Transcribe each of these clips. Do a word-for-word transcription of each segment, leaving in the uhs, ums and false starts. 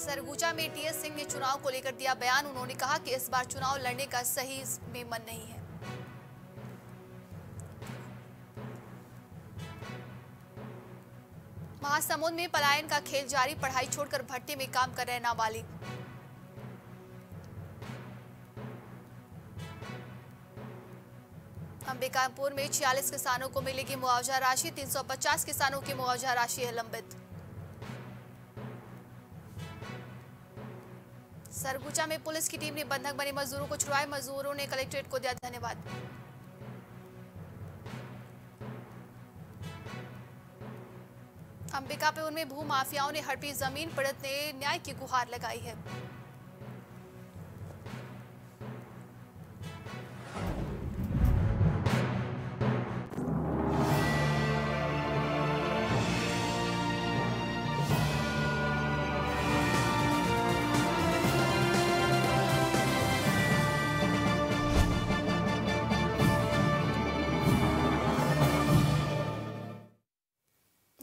सरगुजा में टीएस सिंह ने चुनाव को लेकर दिया बयान। उन्होंने कहा कि इस बार चुनाव लड़ने का सही में मन नहीं है। महासमुंद में पलायन का खेल जारी, पढ़ाई छोड़कर भट्टे में काम कर रहे नाबालिग। अंबिकापुर में छियालीस किसानों को मिलेगी मुआवजा राशि, तीन सौ पचास किसानों की मुआवजा राशि है लंबित। सरगुजा में पुलिस की टीम ने बंधक बने मजदूरों को छुड़वाए, मजदूरों ने कलेक्ट्रेट को दिया धन्यवाद। अंबिकापुर में भू माफियाओं ने हड़पी जमीन, पीड़ित ने न्याय की गुहार लगाई है।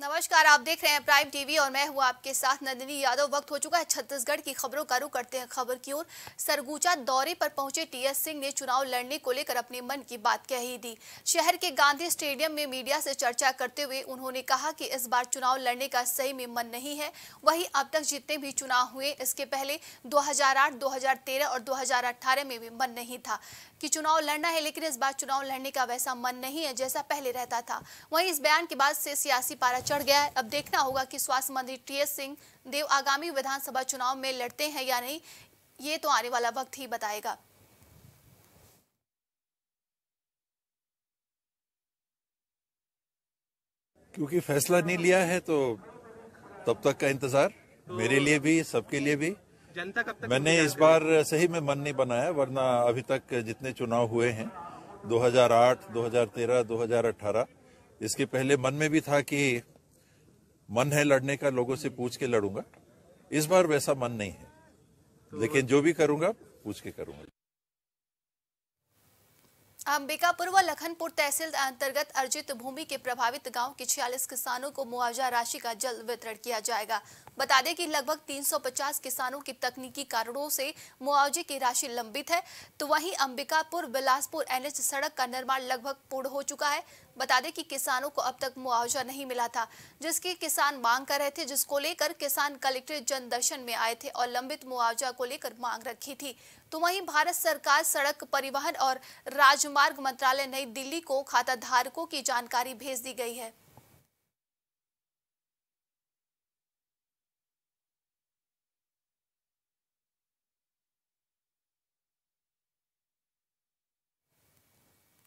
नमस्कार, आप देख रहे हैं प्राइम टीवी और मैं हूं आपके साथ नंदिनी यादव। वक्त हो चुका है छत्तीसगढ़ की खबरों का, रुख करते हैं खबर की ओर। सरगुजा दौरे पर पहुंचे टीएस सिंह ने चुनाव लड़ने को लेकर अपने मन की बात कह ही दी। शहर के गांधी स्टेडियम में मीडिया से चर्चा करते हुए उन्होंने कहा कि इस बार चुनाव लड़ने का सही में मन नहीं है। वहीं अब तक जितने भी चुनाव हुए इसके पहले दो हजार आठ दो हजार तेरह और दो हजार अठारह में भी मन नहीं था कि चुनाव लड़ना है, लेकिन इस बार चुनाव लड़ने का वैसा मन नहीं है जैसा पहले रहता था। वहीं इस बयान के बाद से सियासी पारा चढ़ गया है। अब देखना होगा कि स्वास्थ्य मंत्री टीएस सिंह देव आगामी विधानसभा चुनाव में लड़ते हैं या नहीं, ये तो आने वाला वक्त ही बताएगा। क्योंकि फैसला नहीं लिया है तो तब तक का इंतजार, मेरे लिए भी सबके लिए भी। जनता कब तक, मैंने इस बार सही में मन नहीं बनाया, वरना अभी तक जितने चुनाव हुए हैं दो हजार आठ, दो हजार तेरह, दो हजार अठारह, इसके पहले मन में भी था कि मन है लड़ने का, लोगों से पूछ के लड़ूंगा। इस बार वैसा मन नहीं है, लेकिन जो भी करूंगा पूछ के करूंगा। अंबिकापुर व लखनपुर तहसील अंतर्गत अर्जित भूमि के प्रभावित गांव के छियालीस किसानों को मुआवजा राशि का जल्द वितरण किया जाएगा। बता दें कि लगभग तीन सौ पचास किसानों की तकनीकी कारणों से मुआवजे की राशि लंबित है। तो वहीं अंबिकापुर बिलासपुर एनएच सड़क का निर्माण लगभग पूर्ण हो चुका है। बता दें कि किसानों को अब तक मुआवजा नहीं मिला था, जिसकी किसान मांग कर रहे थे, जिसको लेकर किसान कलेक्ट्रेट जनदर्शन में आए थे और लंबित मुआवजा को लेकर मांग रखी थी। तो वहीं भारत सरकार सड़क परिवहन और राजमार्ग मंत्रालय नई दिल्ली को खाता धारकों की जानकारी भेज दी गई है।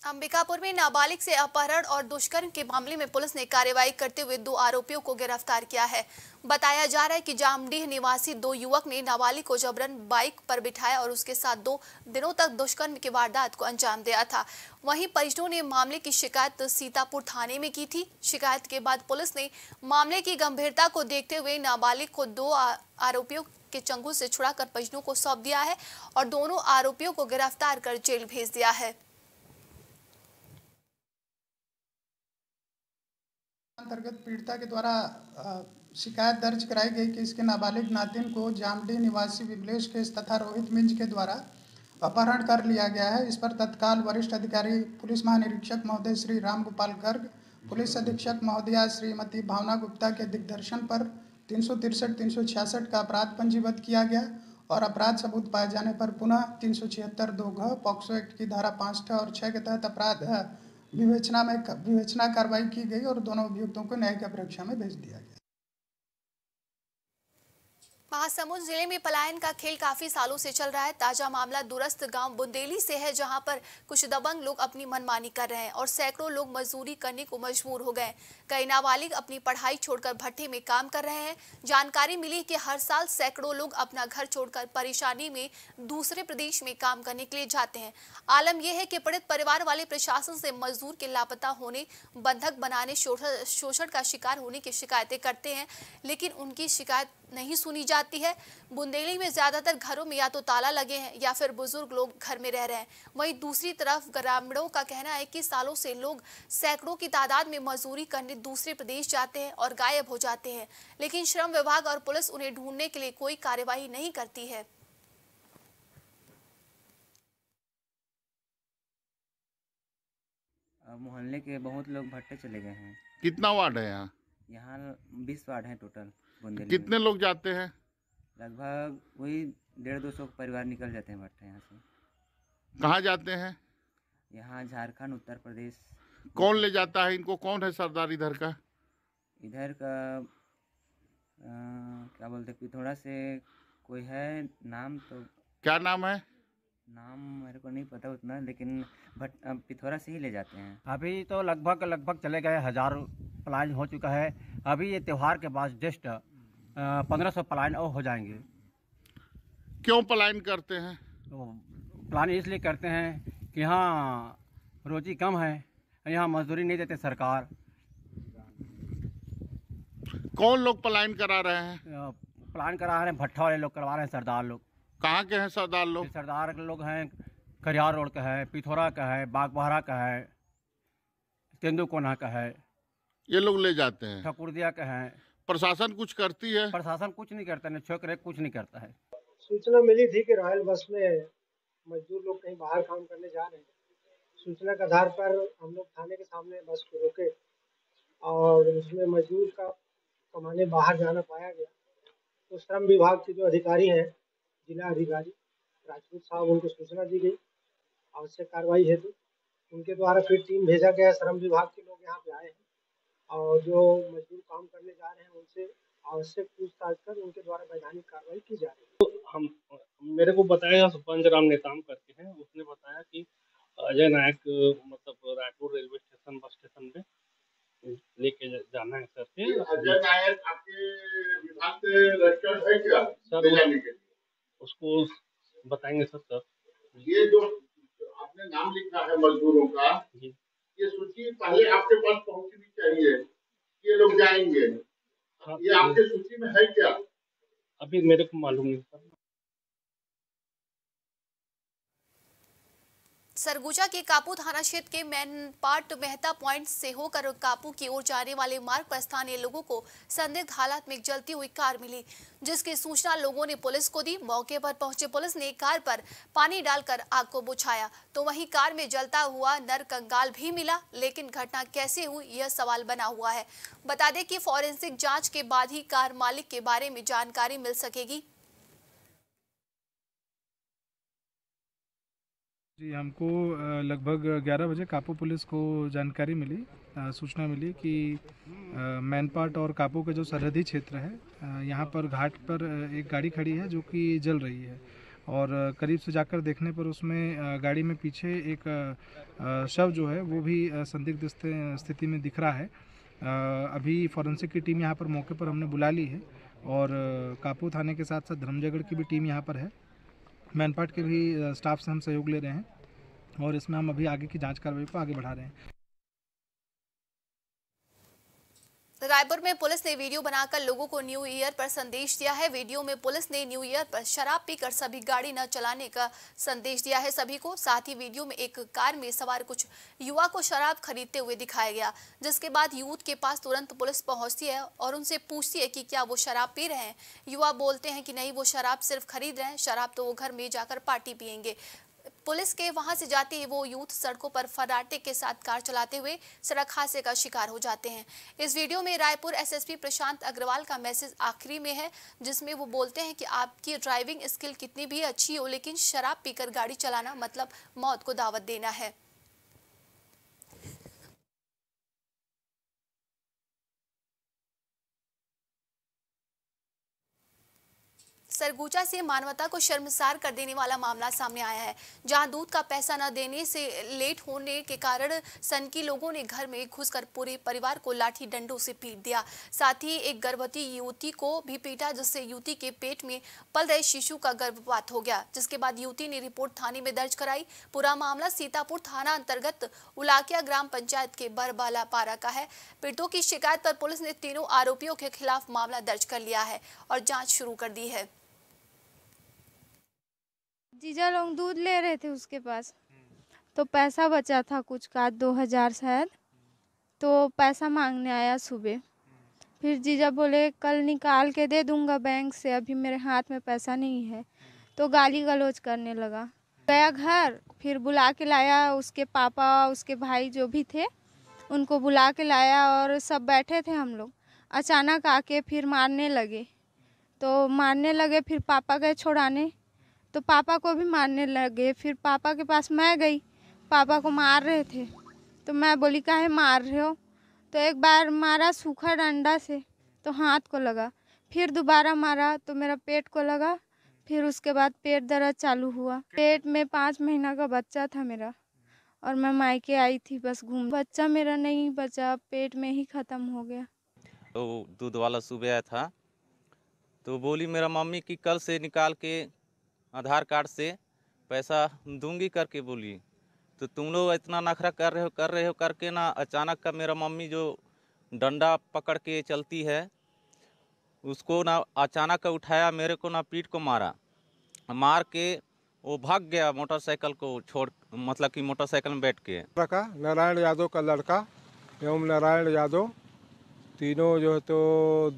अंबिकापुर में नाबालिग से अपहरण और दुष्कर्म के मामले में पुलिस ने कार्रवाई करते हुए दो आरोपियों को गिरफ्तार किया है। बताया जा रहा है कि जामडीह निवासी दो युवक ने नाबालिग को जबरन बाइक पर बिठाया और उसके साथ दो दिनों तक दुष्कर्म की वारदात को अंजाम दिया था। वहीं परिजनों ने मामले की शिकायत सीतापुर थाने में की थी। शिकायत के बाद पुलिस ने मामले की गंभीरता को देखते हुए नाबालिग को दो आरोपियों के चंगुल से छुड़ाकर परिजनों को सौंप दिया है और दोनों आरोपियों को गिरफ्तार कर जेल भेज दिया है। अंतर्गत पीड़िता के द्वारा शिकायत दर्ज कराई गई कि इसके नाबालिग नातिन को जामडीह निवासी विमलेश के तथा रोहित मिंज के द्वारा अपहरण कर लिया गया है। इस पर तत्काल वरिष्ठ अधिकारी पुलिस महानिरीक्षक महोदय श्री राम गोपाल गर्ग, पुलिस अधीक्षक महोदया श्रीमती भावना गुप्ता के दिग्दर्शन पर तीन सौ तिरसठ तीन सौ छियासठ का अपराध पंजीबद्ध किया गया और अपराध सबूत पाए जाने पर पुनः तीन सौ छिहत्तर दो घ पॉक्सो एक्ट की धारा पाँच छः और छः के तहत अपराध विवेचना में विवेचना कार्रवाई की गई और दोनों अभियुक्तों को न्यायिक परीक्षा में भेज दिया गया। महासमुंद जिले में पलायन का खेल काफी सालों से चल रहा है। ताजा मामला दूरस्थ गांव बुंदेली से है, जहां पर कुछ दबंग लोग अपनी मनमानी कर रहे हैं और सैकड़ों लोग मजदूरी करने को मजबूर हो गए। कई नाबालिग अपनी पढ़ाई छोड़कर भट्टे में काम कर रहे हैं। जानकारी मिली कि हर साल सैकड़ों लोग अपना घर छोड़कर परेशानी में दूसरे प्रदेश में काम करने के लिए जाते हैं। आलम यह है कि पीड़ित परिवार वाले प्रशासन से मजदूर के लापता होने, बंधक बनाने, शोषण का शिकार होने की शिकायतें करते हैं, लेकिन उनकी शिकायत नहीं सुनी जा आती है। बुंदेली में ज्यादातर घरों में या तो ताला लगे हैं या फिर बुजुर्ग लोग घर में रह रहे हैं। वहीं दूसरी तरफ ग्रामीणों का कहना है कि सालों से लोग सैकड़ों की तादाद में मजदूरी करने दूसरे प्रदेश जाते हैं और गायब हो जाते हैं, लेकिन श्रम विभाग और पुलिस उन्हें ढूंढने के लिए कोई कार्यवाही नहीं करती है। मोहल्ले के बहुत लोग भट्टे चले गए हैं। कितना वार्ड है यहाँ? यहाँ बीस वार्ड है टोटल बुंदेली। कितने लोग जाते हैं? लगभग वही डेढ़ दो सौ परिवार निकल जाते हैं भट्टे यहाँ से। कहाँ जाते हैं? यहाँ झारखंड, उत्तर प्रदेश। कौन ले जाता है इनको? कौन है सरदार इधर का? इधर का आ, क्या बोलते पिथौरा से कोई है नाम, तो क्या नाम है? नाम मेरे को नहीं पता उतना, लेकिन भट पिथौरा से ही ले जाते हैं। अभी तो लगभग लगभग चले गए हजार पलायन हो चुका है। अभी ये त्योहार के बाद जस्ट पंद्रह सौ पलायन और हो जाएंगे। क्यों पलायन करते हैं? तो पलायन इसलिए करते हैं कि यहाँ रोजी कम है, यहाँ मजदूरी नहीं देते सरकार। कौन लोग पलायन करा रहे हैं? पलायन करा रहे हैं भट्टा वाले लोग करवा रहे हैं, सरदार लोग। कहाँ के हैं सरदार लोग? सरदार लोग हैं करियार रोड का है, पिथौरा का है, बागबहरा का है, तेंदुकोना का है। ये लोग ले जाते हैं। ठाकुरदिया का है। प्रशासन कुछ करती है? प्रशासन कुछ नहीं करता, नहीं छोकरे कुछ नहीं करता है। सूचना मिली थी कि रॉयल बस में मजदूर लोग कहीं बाहर काम करने जा रहे हैं। सूचना के आधार पर हम लोग थाने के सामने बस को रोके और उसमें मजदूर का कमाने बाहर जाना पाया गया। तो श्रम विभाग के जो अधिकारी हैं, जिला अधिकारी राजपूत साहब, उनको सूचना दी गई। आवश्यक कार्रवाई हेतु उनके द्वारा फिर टीम भेजा गया। श्रम विभाग के लोग यहाँ पे आए हैं और जो मजदूर काम करने जा रहे हैं उनसे आवश्यक पूछताछ कर उनके द्वारा वैधानिक कार्रवाई की जा रही है। तो हम मेरे को बताया सरपंच राम नेताम करके हैं, उसने बताया कि अजय नायक मतलब Raipur railway station bus station पे लेके जाना है सर। अजय नायक आपके विभाग से रजिस्टर्ड है क्या सर? उसको बताएंगे सर। सर ये जो आपने नाम लिखा है मजदूरों का, ये सूची पहले आपके पास पहुंचनी चाहिए, ये लोग जाएंगे। हाँ, ये आपके सूची में है क्या? अभी मेरे को मालूम नहीं सर। सरगुजा के कापू थाना क्षेत्र के मैनपाट मेहता पॉइंट से होकर कापू की ओर जाने वाले मार्ग पर स्थानीय लोगों को संदिग्ध हालत में जलती हुई कार मिली, जिसकी सूचना लोगों ने पुलिस को दी। मौके पर पहुंचे पुलिस ने कार पर पानी डालकर आग को बुझाया, तो वहीं कार में जलता हुआ नर कंगाल भी मिला, लेकिन घटना कैसे हुई यह सवाल बना हुआ है। बता दें कि फॉरेंसिक जाँच के बाद ही कार मालिक के बारे में जानकारी मिल सकेगी। जी, हमको लगभग ग्यारह बजे कापू पुलिस को जानकारी मिली, सूचना मिली कि मैनपाट और कापू का जो सरहदी क्षेत्र है, यहाँ पर घाट पर एक गाड़ी खड़ी है जो कि जल रही है और करीब से जाकर देखने पर उसमें गाड़ी में पीछे एक शव जो है वो भी संदिग्ध स्थिति में दिख रहा है। अभी फॉरेंसिक की टीम यहाँ पर मौके पर हमने बुला ली है और कापू थाने के साथ साथ धर्मजयगढ़ की भी टीम यहाँ पर है। मैनपाट के भी स्टाफ से हम सहयोग ले रहे हैं और इसमें हम अभी आगे की जांच कार्रवाई को आगे बढ़ा रहे हैं। रायपुर में पुलिस ने वीडियो बनाकर लोगों को न्यू ईयर पर संदेश दिया है। वीडियो में पुलिस ने न्यू ईयर पर शराब पीकर सभी गाड़ी न चलाने का संदेश दिया है सभी को। साथ ही वीडियो में एक कार में सवार कुछ युवा को शराब खरीदते हुए दिखाया गया, जिसके बाद यूथ के पास तुरंत पुलिस पहुंचती है और उनसे पूछती है कि क्या वो शराब पी रहे हैं। युवा बोलते हैं कि नहीं, वो शराब सिर्फ खरीद रहे हैं, शराब तो वो घर में जाकर पार्टी पियेंगे। पुलिस के वहां से जाते ही वो यूथ सड़कों पर फराटे के साथ कार चलाते हुए सड़क हादसे का शिकार हो जाते हैं। इस वीडियो में रायपुर एसएसपी प्रशांत अग्रवाल का मैसेज आखिरी में है, जिसमें वो बोलते हैं कि आपकी ड्राइविंग स्किल कितनी भी अच्छी हो, लेकिन शराब पीकर गाड़ी चलाना मतलब मौत को दावत देना है। सरगुजा से मानवता को शर्मसार कर देने वाला मामला सामने आया है, जहां दूध का पैसा न देने से लेट होने के कारण सनकी लोगों ने घर में घुसकर पूरे परिवार को लाठी डंडों से पीट दिया। साथ ही एक गर्भवती युवती को भी पीटा, जिससे युवती के पेट में पल रहे शिशु का गर्भपात हो गया, जिसके बाद युवती ने रिपोर्ट थाने में दर्ज कराई। पूरा मामला सीतापुर थाना अंतर्गत उलाकिया ग्राम पंचायत के बरबाला पारा का है। पीड़ितों की शिकायत पर पुलिस ने तीनों आरोपियों के खिलाफ मामला दर्ज कर लिया है और जांच शुरू कर दी है। जीजा लोग दूध ले रहे थे, उसके पास तो पैसा बचा था कुछ का दो हजार शायद, तो पैसा मांगने आया सुबह। फिर जीजा बोले कल निकाल के दे दूंगा बैंक से, अभी मेरे हाथ में पैसा नहीं है, तो गाली गलौज करने लगा। गया घर, फिर बुला के लाया उसके पापा, उसके भाई जो भी थे उनको बुला के लाया, और सब बैठे थे हम लोग। अचानक आके फिर मारने लगे, तो मारने लगे, फिर पापा गए छुड़ाने, तो पापा को भी मारने लगे। फिर पापा के पास मैं गई, पापा को मार रहे थे, तो मैं बोली काहे मार रहे हो, तो एक बार मारा सूखा डंडा से, तो हाथ को लगा, फिर दोबारा मारा तो मेरा पेट को लगा, फिर उसके बाद पेट दर्द चालू हुआ। पेट में पाँच महीना का बच्चा था मेरा, और मैं मायके आई थी बस घूम। बच्चा मेरा नहीं बचा, पेट में ही ख़त्म हो गया। तो दूध वाला सुबह आया था, तो बोली मेरा मम्मी कि कल से निकाल के आधार कार्ड से पैसा दूंगी करके बोली, तो तुम लोग इतना नखरा कर रहे हो कर रहे हो करके ना, अचानक का मेरा मम्मी जो डंडा पकड़ के चलती है उसको ना अचानक का उठाया, मेरे को ना पीठ को मारा, मार के वो भाग गया मोटरसाइकिल को छोड़, मतलब कि मोटरसाइकिल में बैठ के। नारायण यादव का लड़का एवं नारायण यादव तीनों जो है तो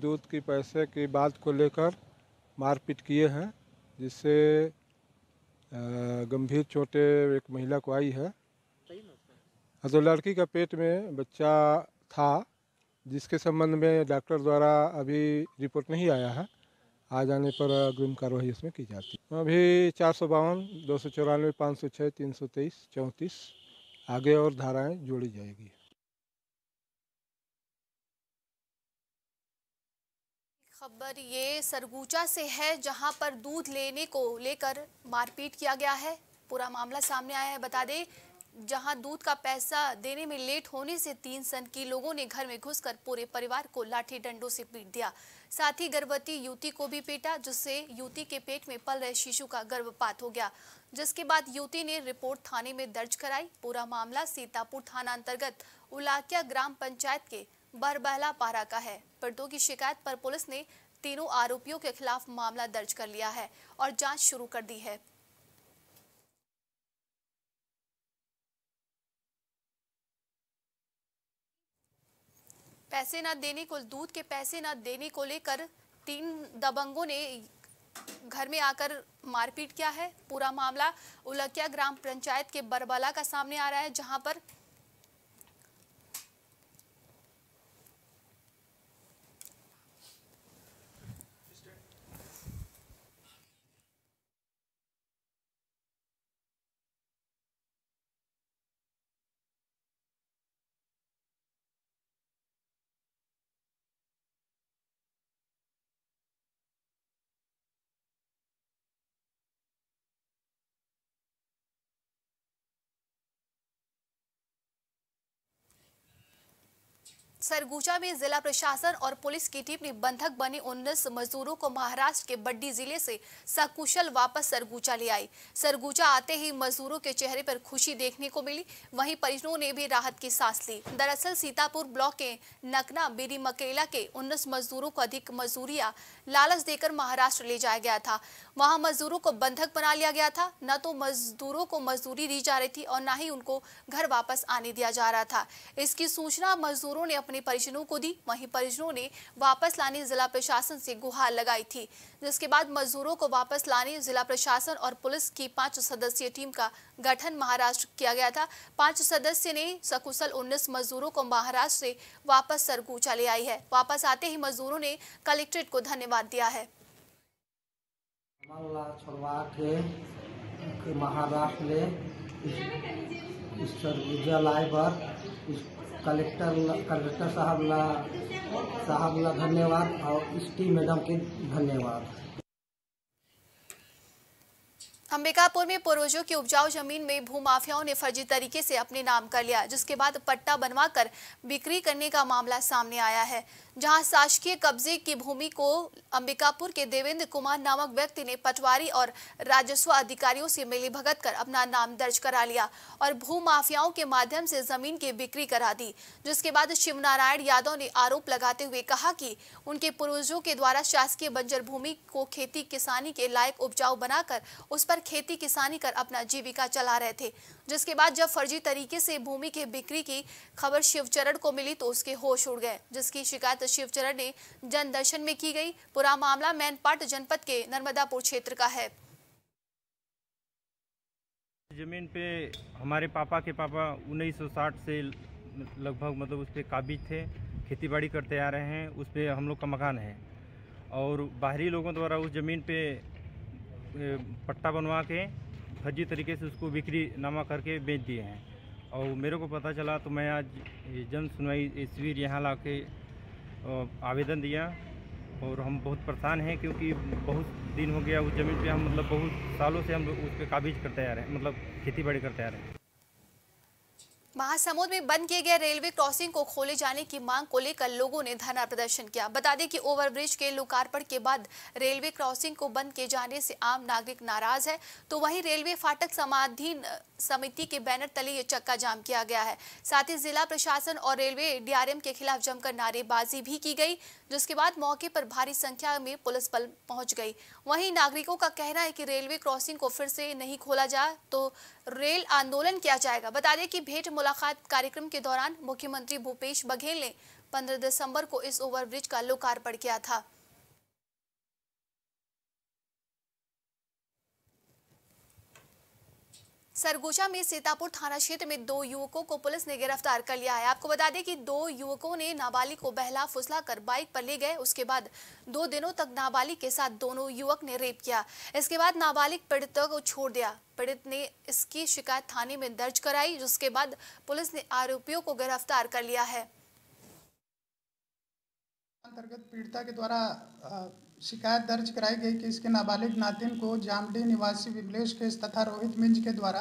दूध की पैसे की बात को लेकर मारपीट किए हैं, जिससे गंभीर चोटें एक महिला को आई है। तो लड़की का पेट में बच्चा था, जिसके संबंध में डॉक्टर द्वारा अभी रिपोर्ट नहीं आया है, आ जाने पर अग्रिम कार्रवाई इसमें की जाती है। अभी चार सौ बावन दो सौ चौरानवे पाँच सौ छः तीन सौ तेईस चौंतीस आगे और धाराएँ जोड़ी जाएगी। खबर ये सरगुजा से है, जहां पर दूध लेने को लेकर मारपीट किया गया है, पूरा मामला सामने आया है। बता दें जहां दूध का पैसा देने में लेट होने से तीन सनकी लोगों ने घर में घुसकर पूरे परिवार को लाठी डंडों से पीट दिया। साथ ही गर्भवती युवती को भी पीटा, जिससे युवती के पेट में पल रहे शिशु का गर्भपात हो गया, जिसके बाद युवती ने रिपोर्ट थाने में दर्ज कराई। पूरा मामला सीतापुर थाना अंतर्गत उलाकिया ग्राम पंचायत के बरबहला पारा का है। पीड़ितों की शिकायत पर पुलिस ने तीनों आरोपियों के खिलाफ मामला दर्ज कर लिया है और जांच शुरू कर दी है। पैसे न देने को दूध के पैसे न देने को लेकर तीन दबंगों ने घर में आकर मारपीट किया है। पूरा मामला उलकिया ग्राम पंचायत के बरबला का सामने आ रहा है, जहां पर सरगुजा में जिला प्रशासन और पुलिस की टीम ने बंधक बने उन्नीस मजदूरों को महाराष्ट्र के बड्डी जिले से सकुशल वापस सरगुजा ले आई। सरगुजा आते ही मजदूरों के चेहरे पर खुशी देखने को मिली, वहीं परिजनों ने भी राहत की सांस ली। दरअसल सीतापुर ब्लॉक के नकना बीरी मकेला के उन्नीस मजदूरों को अधिक मजदूरिया लालच देकर महाराष्ट्र ले जाया गया था। वहाँ मजदूरों को बंधक बना लिया गया था, न तो मजदूरों को मजदूरी दी जा रही थी और न ही उनको घर वापस आने दिया जा रहा था। इसकी सूचना मजदूरों ने अपने परिजनों को दी, वहीं परिजनों ने वापस लाने जिला प्रशासन से गुहार लगाई थी, जिसके बाद मजदूरों को वापस लाने जिला प्रशासन और पुलिस की पांच सदस्यीय टीम का गठन महाराष्ट्र किया गया था। पांच सदस्य ने सकुशल उन्नीस मजदूरों को महाराष्ट्र से वापस सरगुजा ले आई है। वापस आते ही मजदूरों ने कलेक्ट्रेट को धन्यवाद दिया है। कलेक्टर कलेक्टर साहब ला साहब ला धन्यवाद और इस टीम मैडम के धन्यवाद। अंबिकापुर में पूर्वजों की उपजाऊ जमीन में भूमाफियाओं ने फर्जी तरीके से अपने नाम कर लिया, जिसके बाद पट्टा बनवाकर बिक्री करने का मामला सामने आया है, जहां शासकीय कब्जे की भूमि को अंबिकापुर के देवेंद्र कुमार नामक व्यक्ति ने पटवारी और राजस्व अधिकारियों से मिलीभगत कर अपना नाम दर्ज करा लिया और भूमाफियाओं के माध्यम से जमीन की बिक्री करा दी, जिसके बाद शिवनारायण यादव ने आरोप लगाते हुए कहा कि उनके पूर्वजों के द्वारा शासकीय बंजर भूमि को खेती किसानी के लायक उपजाऊ बनाकर उस पर खेती किसानी कर अपना जीविका चला रहे थे। जिसके बाद जब फर्जी तरीके से भूमि की बिक्री की खबर शिवचरण को मिली तो उसके होश उड़ गए, जिसकी शिकायत शिवचरण ने जनदर्शन में की गई। पूरा मामला मैनपाट जनपद के नर्मदापुर क्षेत्र का है। जमीन पे हमारे पापा के पापा उन्नीस सौ साठ से लगभग मतलब उस पे काबिज थे, खेतीबाड़ी करते आ रहे हैं, उस पे हम लोग का मकान है और बाहरी लोगों द्वारा उस जमीन पे पट्टा बनवा के फर्जी तरीके से उसको बिक्री नामा करके बेच दिए हैं और मेरे को पता चला तो मैं आज जन सुनवाई शिविर यहाँ ला के आवेदन दिया और हम बहुत परेशान हैं क्योंकि बहुत दिन हो गया उस जमीन पे हम मतलब बहुत सालों से हम लोग उस पर काबिज करते आ रहे हैं, मतलब खेती बाड़ी करते आ रहे हैं। महासमुंद में बंद किए गए रेलवे क्रॉसिंग को खोले जाने की मांग को लेकर लोगों ने धरना प्रदर्शन किया। बता दें कि ओवरब्रिज के लोकार्पण के बाद रेलवे क्रॉसिंग को बंद किए जाने से आम नागरिक नाराज है, तो वहीं रेलवे फाटक समाधीन समिति के बैनर तले ये चक्का जाम किया गया है। साथ ही जिला प्रशासन और रेलवे डी आर एम के खिलाफ जमकर नारेबाजी भी की गई, जिसके बाद मौके पर भारी संख्या में पुलिस बल पहुंच गई। वहीं नागरिकों का कहना है कि रेलवे क्रॉसिंग को फिर से नहीं खोला जाए तो रेल आंदोलन किया जाएगा। बता दें कि भेंट मुलाकात कार्यक्रम के दौरान मुख्यमंत्री भूपेश बघेल ने पंद्रह दिसंबर को इस ओवरब्रिज का लोकार्पण किया था। सरगुजा में सीतापुर थाना क्षेत्र में दो युवकों को पुलिस ने गिरफ्तार कर लिया है। आपको बता दें कि दो युवकों ने नाबालिग को बहला फुसला कर बाइक पर ले गए, उसके बाद दो दिनों तक नाबालिग के साथ दोनों युवक ने रेप किया। इसके बाद नाबालिग पीड़ित को छोड़ दिया। पीड़ित ने इसकी शिकायत थाने में दर्ज कराई, जिसके बाद पुलिस ने आरोपियों को गिरफ्तार कर लिया है। अंतर्गत पीड़िता के द्वारा शिकायत दर्ज कराई गई कि इसके नाबालिग नातिन को जामडी निवासी विमलेश के तथा रोहित मिंज के द्वारा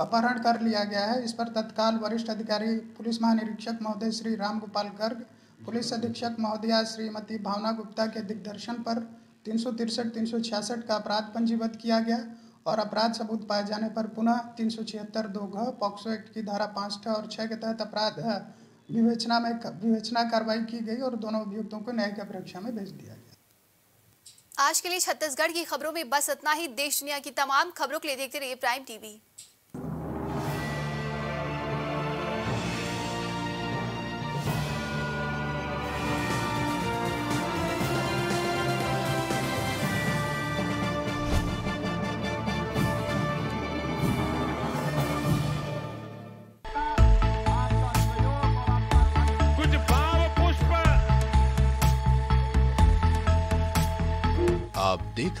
अपहरण कर लिया गया है। इस पर तत्काल वरिष्ठ अधिकारी पुलिस महानिरीक्षक महोदय श्री राम गोपाल गर्ग, पुलिस अधीक्षक महोदया श्रीमती भावना गुप्ता के दिग्दर्शन पर तीन सौ तिरसठ तीन सौ छियासठ का अपराध पंजीबद्ध किया गया और अपराध सबूत पाए जाने पर पुनः तीन सौ छिहत्तर दो घ पॉक्सो एक्ट की धारा पाँच छः और छः के तहत अपराध विवेचना में विवेचना कार्रवाई की गई और दोनों अभियुक्तों को न्यायिक अभिरक्षा में भेज दिया गया। आज के लिए छत्तीसगढ़ की खबरों में बस इतना ही। देश दुनिया की तमाम खबरों के लिए देखते रहिए प्राइम टीवी। आप देख